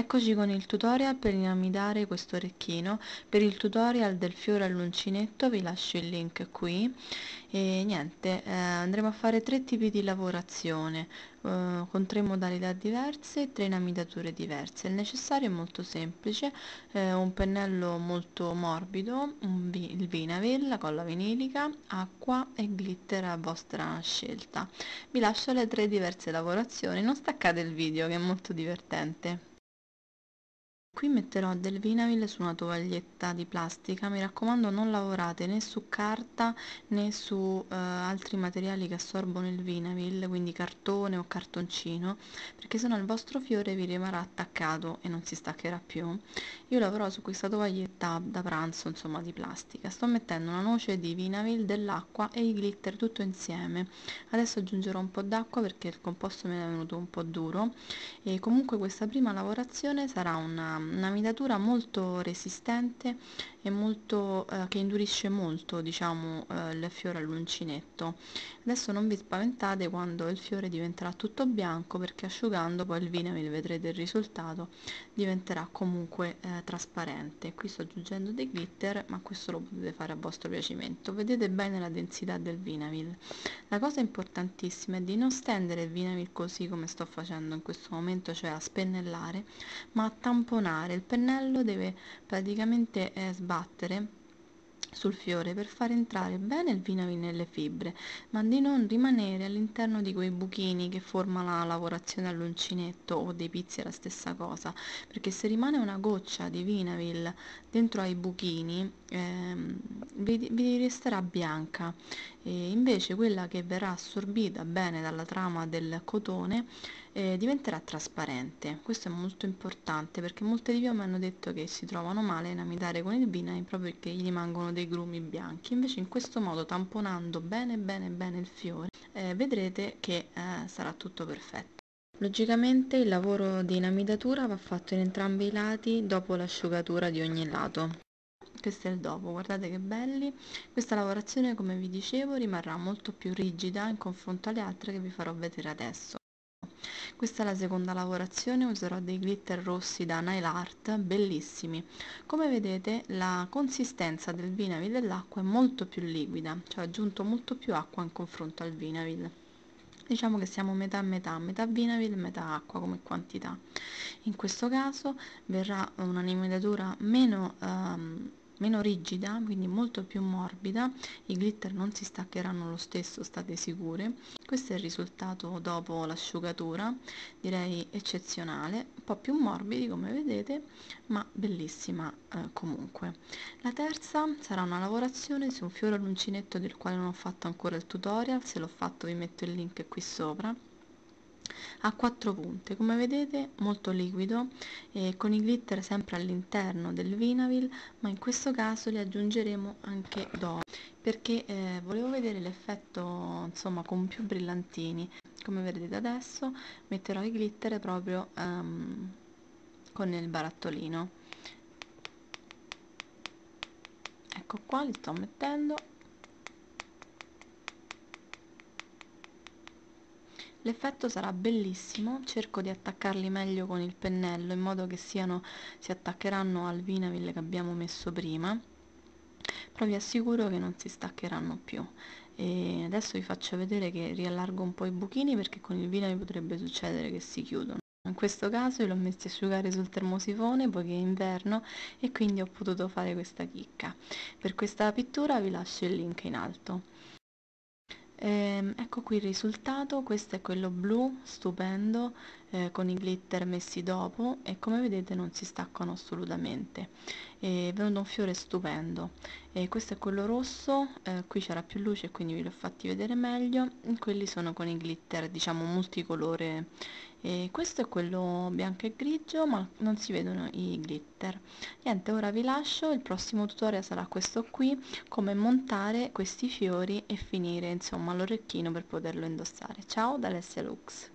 Eccoci con il tutorial per inamidare questo orecchino. Per il tutorial del fiore all'uncinetto vi lascio il link qui e niente, andremo a fare tre tipi di lavorazione con tre modalità diverse e tre inamidature diverse. Il necessario è molto semplice, un pennello molto morbido, il vinavil, la colla vinilica, acqua e glitter a vostra scelta. Vi lascio le tre diverse lavorazioni, non staccate il video che è molto divertente. Qui metterò del vinavil su una tovaglietta di plastica, mi raccomando non lavorate né su carta né su altri materiali che assorbono il vinavil, quindi cartone o cartoncino, perché sennò il vostro fiore vi rimarrà attaccato e non si staccherà più. Io lavorerò su questa tovaglietta da pranzo, insomma, di plastica. Sto mettendo una noce di vinavil, dell'acqua e il glitter tutto insieme. Adesso aggiungerò un po' d'acqua perché il composto mi è venuto un po' duro, e comunque questa prima lavorazione sarà un'amidatura molto resistente e molto, che indurisce molto, diciamo, il fiore all'uncinetto. Adesso non vi spaventate quando il fiore diventerà tutto bianco, perché asciugando poi il vinavil, vedrete il risultato, diventerà comunque trasparente. Qui sto aggiungendo dei glitter, ma questo lo potete fare a vostro piacimento. Vedete bene la densità del vinavil. La cosa importantissima è di non stendere il vinavil così come sto facendo in questo momento, cioè a spennellare, ma a tamponare. Il pennello deve praticamente sbattere sul fiore per far entrare bene il vinavil nelle fibre, ma di non rimanere all'interno di quei buchini che forma la lavorazione all'uncinetto, o dei pizzi è la stessa cosa, perché se rimane una goccia di vinavil dentro ai buchini vi resterà bianca, e invece quella che verrà assorbita bene dalla trama del cotone diventerà trasparente. Questo è molto importante, perché molte di voi mi hanno detto che si trovano male a inamidare con il vinavil proprio perché gli rimangono dei grumi bianchi. Invece in questo modo, tamponando bene bene bene il fiore, vedrete che sarà tutto perfetto. Logicamente il lavoro di inamidatura va fatto in entrambi i lati dopo l'asciugatura di ogni lato. Questo è il dopo, guardate che belli. Questa lavorazione, come vi dicevo, rimarrà molto più rigida in confronto alle altre che vi farò vedere adesso. Questa è la seconda lavorazione, userò dei glitter rossi da Nail Art, bellissimi. Come vedete la consistenza del vinavil e dell'acqua è molto più liquida, cioè ho aggiunto molto più acqua in confronto al vinavil. Diciamo che siamo metà a metà, metà vinavil e metà acqua come quantità. In questo caso verrà un'animatura meno rigida, quindi molto più morbida, i glitter non si staccheranno lo stesso, state sicure. Questo è il risultato dopo l'asciugatura, direi eccezionale, un po' più morbidi come vedete, ma bellissima comunque. La terza sarà una lavorazione su un fiore all'uncinetto del quale non ho fatto ancora il tutorial, se l'ho fatto vi metto il link qui sopra. A 4 punte, come vedete molto liquido, con i glitter sempre all'interno del vinavil, ma in questo caso li aggiungeremo anche dopo, perché volevo vedere l'effetto, insomma, con più brillantini. Come vedete adesso metterò i glitter proprio con il barattolino, ecco qua, li sto mettendo. L'effetto sarà bellissimo, cerco di attaccarli meglio con il pennello in modo che si attaccheranno al vinavil che abbiamo messo prima, però vi assicuro che non si staccheranno più. E adesso vi faccio vedere che riallargo un po' i buchini, perché con il vinavil potrebbe succedere che si chiudono. In questo caso io l'ho messo a asciugare sul termosifone poiché è inverno, e quindi ho potuto fare questa chicca. Per questa pittura vi lascio il link in alto. Ecco qui il risultato, questo è quello blu, stupendo, con i glitter messi dopo, e come vedete non si staccano assolutamente, è venuto un fiore stupendo. Questo è quello rosso, qui c'era più luce quindi ve li ho fatti vedere meglio, quelli sono con i glitter, diciamo, multicolore, e questo è quello bianco e grigio, ma non si vedono i glitter. Niente, ora vi lascio, il prossimo tutorial sarà questo qui, come montare questi fiori e finire, insomma, l'orecchino per poterlo indossare. Ciao da Alessia Lux.